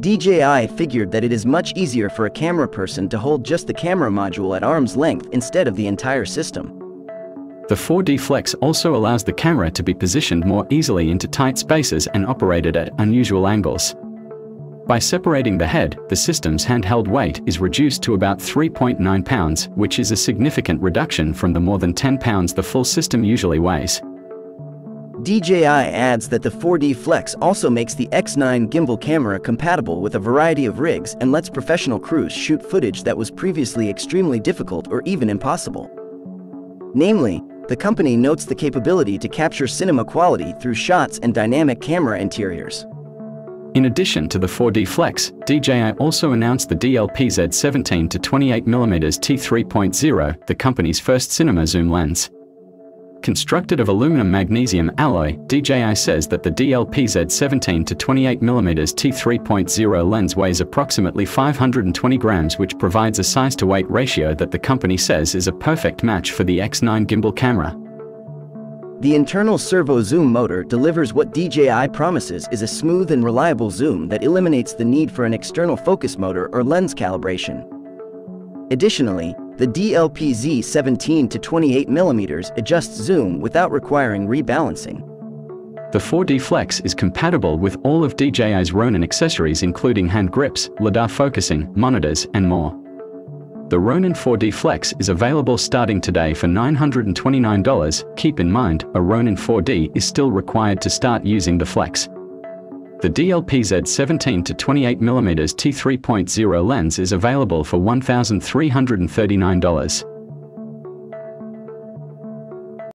DJI figured that it is much easier for a camera person to hold just the camera module at arm's length instead of the entire system. The 4D Flex also allows the camera to be positioned more easily into tight spaces and operated at unusual angles. By separating the head, the system's handheld weight is reduced to about 3.9 pounds, which is a significant reduction from the more than 10 pounds the full system usually weighs. DJI adds that the 4D Flex also makes the X9 gimbal camera compatible with a variety of rigs and lets professional crews shoot footage that was previously extremely difficult or even impossible. Namely, the company notes the capability to capture cinema quality through shots and dynamic camera interiors. In addition to the 4D Flex, DJI also announced the DL PZ 17-28mm T3.0, the company's first cinema zoom lens. Constructed of aluminum-magnesium alloy, DJI says that the DL PZ 17-28mm T3.0 lens weighs approximately 520 grams, which provides a size-to-weight ratio that the company says is a perfect match for the X9 gimbal camera. The internal servo zoom motor delivers what DJI promises is a smooth and reliable zoom that eliminates the need for an external focus motor or lens calibration. Additionally, the DL PZ 17-28mm adjusts zoom without requiring rebalancing. The 4D Flex is compatible with all of DJI's Ronin accessories, including hand grips, lidar focusing, monitors, and more. The Ronin 4D Flex is available starting today for $929. Keep in mind, a Ronin 4D is still required to start using the Flex. The DL PZ 17-28mm T3.0 lens is available for $1,339.